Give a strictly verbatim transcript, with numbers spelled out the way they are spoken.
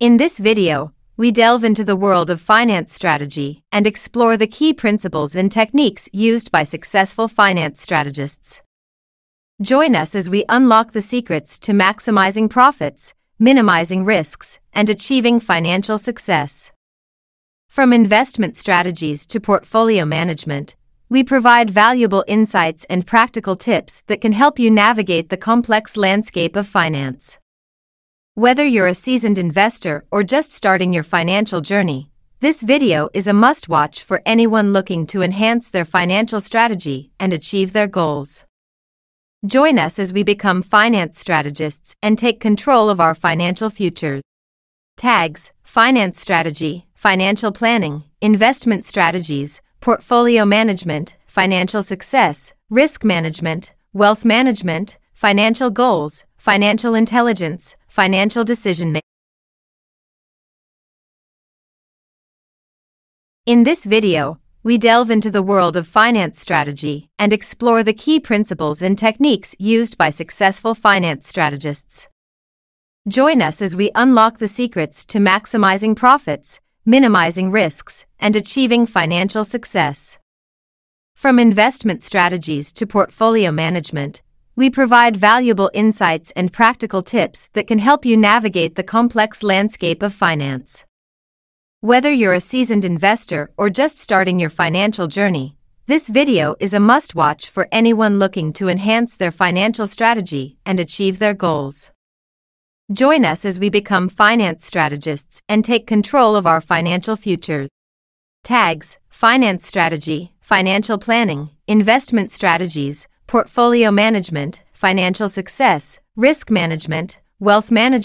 In this video, we delve into the world of finance strategy and explore the key principles and techniques used by successful finance strategists. Join us as we unlock the secrets to maximizing profits, minimizing risks, and achieving financial success. From investment strategies to portfolio management, we provide valuable insights and practical tips that can help you navigate the complex landscape of finance. Whether you're a seasoned investor or just starting your financial journey, this video is a must-watch for anyone looking to enhance their financial strategy and achieve their goals. Join us as we become finance strategists and take control of our financial futures. Tags: finance strategy, financial planning, investment strategies, portfolio management, financial success, risk management, wealth management, financial goals, financial intelligence, financial decision-making. In this video, we delve into the world of finance strategy and explore the key principles and techniques used by successful finance strategists. Join us as we unlock the secrets to maximizing profits, minimizing risks, and achieving financial success. From investment strategies to portfolio management, we provide valuable insights and practical tips that can help you navigate the complex landscape of finance. Whether you're a seasoned investor or just starting your financial journey, this video is a must-watch for anyone looking to enhance their financial strategy and achieve their goals. Join us as we become finance strategists and take control of our financial futures. Tags: finance strategy, financial planning, investment strategies, portfolio management, financial success, risk management, wealth management.